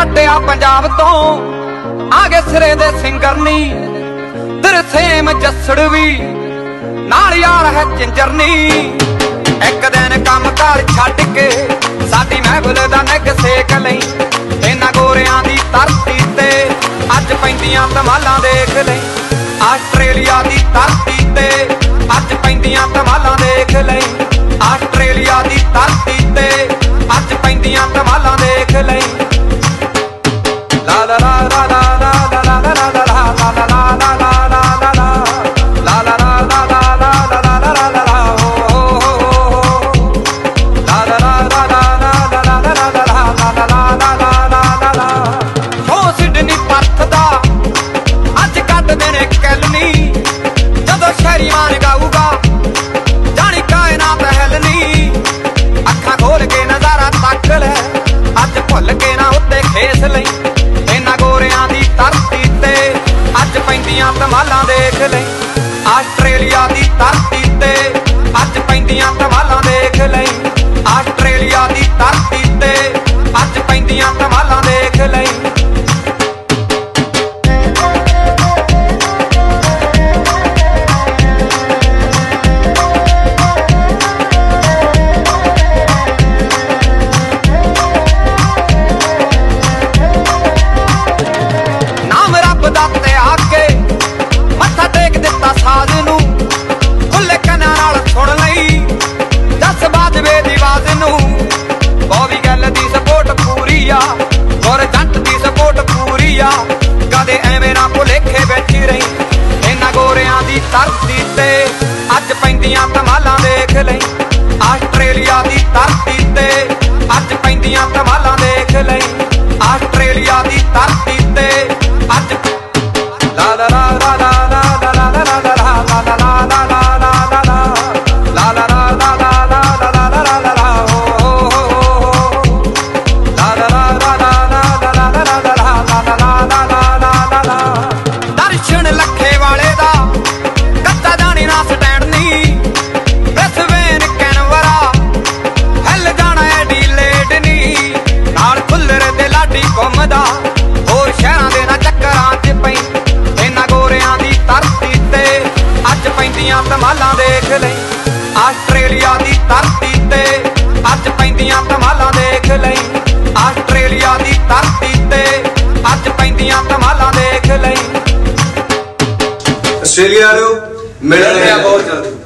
पटिया पंजाब तो आगे सिरे दे सिंगरनी तिरसेम जसड़ भी नाल यार है चिंजरनी। एक दिन काम कार छड़ के साडी महफिल दा निग सेक लई इन्हां गोरियां दी धरती ते अज पैंदियां धमालां देख लई। आस्ट्रेलिया दी धरती ते अज पैंदियां धमालां देख लई। आस्ट्रेलिया दी धरती ते अज पैंदियां धमालां देख लई। ला ला ला ला ला ला ला ला ला ला ला ला ला ला ला धमालां देख लई। आस्ट्रेलिया दी धरती ते अज पैंदियां धमालां देख लई। आस्ट्रेलिया दी धरती ते अज पैंदियां धमालां देख लई। धरती ते अज पैंदियां धमालां देख लई। आस्ट्रेलिया दी धरती ते अज पैंदियां धमालां देख लई। आस्ट्रेलिया दी धरती ते अज ला ला ला ला ला ला ला ला ला ला ला ला ला ला ला धमालां देख लई। आस्ट्रेलिया दी धरती ते अज पैंदियां धमालां देख लई। आस्ट्रेलिया दी धरती ते अज पैंदियां धमालां देख लई। ऑस्ट्रेलिया मिलने बहुत जल्द।